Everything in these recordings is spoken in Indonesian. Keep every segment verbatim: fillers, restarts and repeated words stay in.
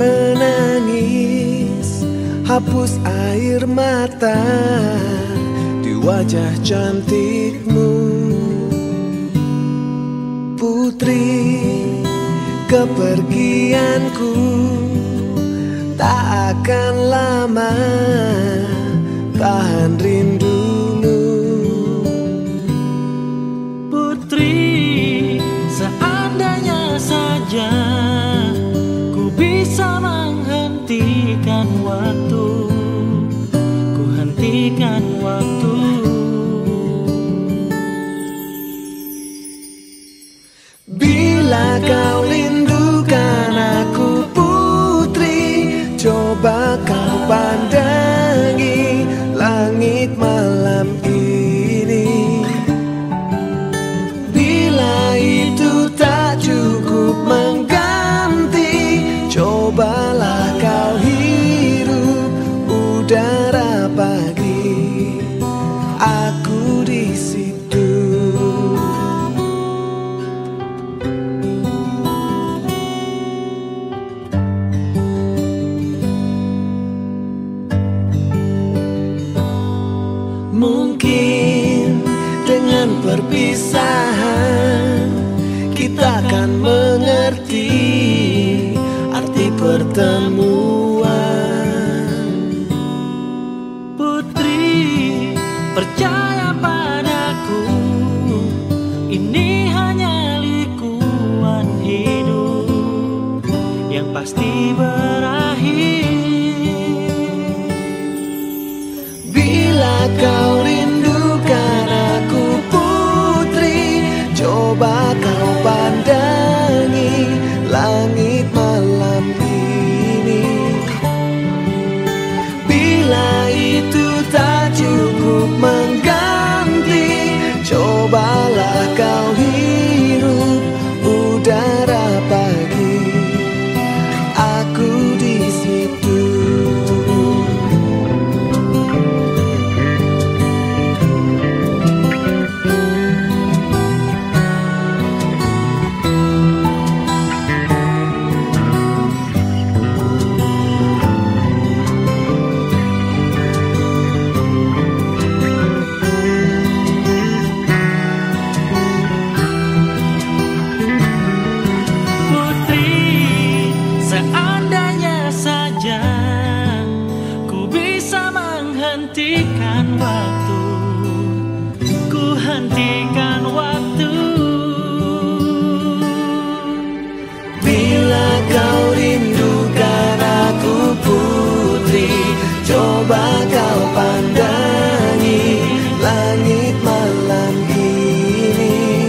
menangis, hapus air mata di wajah cantikmu. Putri kepergianku tak akan lama, tahan rindumu. Putri, seandainya saja ku bisa menghentikan waktu, ku hentikan waktu. Bila kau rindukan aku, putri, coba kau pandangi langit malam ini. Bila itu tak cukup mengganti, cobalah kau hirup udara pagi. Aku di situ. Mungkin dengan perpisahan kita akan mengerti arti pertemuan. Putri, percaya padaku, ini hanya likuan hidup yang pasti berakhir. Bila kau rindukan aku, putri, coba kau pandangi langit malam ini. Bila itu tak cukup mengganti, cobalah kau hirup udara pagi. Aku di situ. Hentikan waktu, ku hentikan waktu. Bila kau rindukan aku, putri, coba kau pandangi langit malam ini.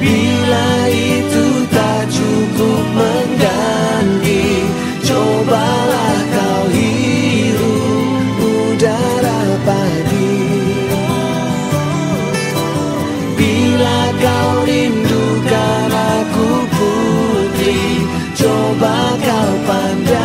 Bila itu tak cukup mengganti, cobalah kau hidup pagi. Bila kau rindukan aku, putri, coba kau pandang.